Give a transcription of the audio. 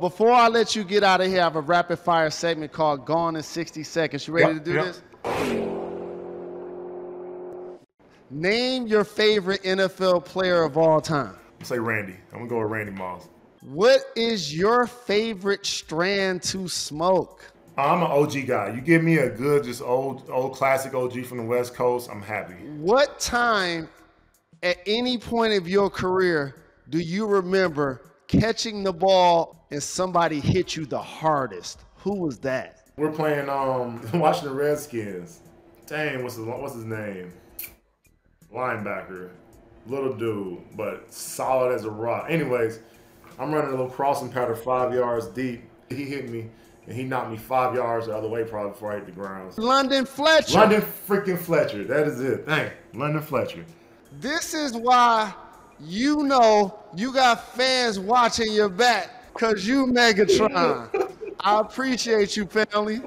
Before I let you get out of here, I have a rapid fire segment called Gone in 60 Seconds. You ready to do this? Name your favorite NFL player of all time. Say Randy. I'm going to go with Randy Moss. What is your favorite strand to smoke? I'm an OG guy. You give me a good, just old classic OG from the West Coast, I'm happy. What time at any point of your career do you remember catching the ball and somebody hit you the hardest? Who was that? We're playing Washington Redskins. Dang, what's his name? Linebacker, little dude, but solid as a rock. Anyways, I'm running a little crossing pattern 5 yards deep. He hit me and he knocked me 5 yards the other way probably before I hit the ground. London Fletcher. London freaking Fletcher. That is it. Dang, London Fletcher. This is why you know you got fans watching your back, because you Megatron. I appreciate you, family.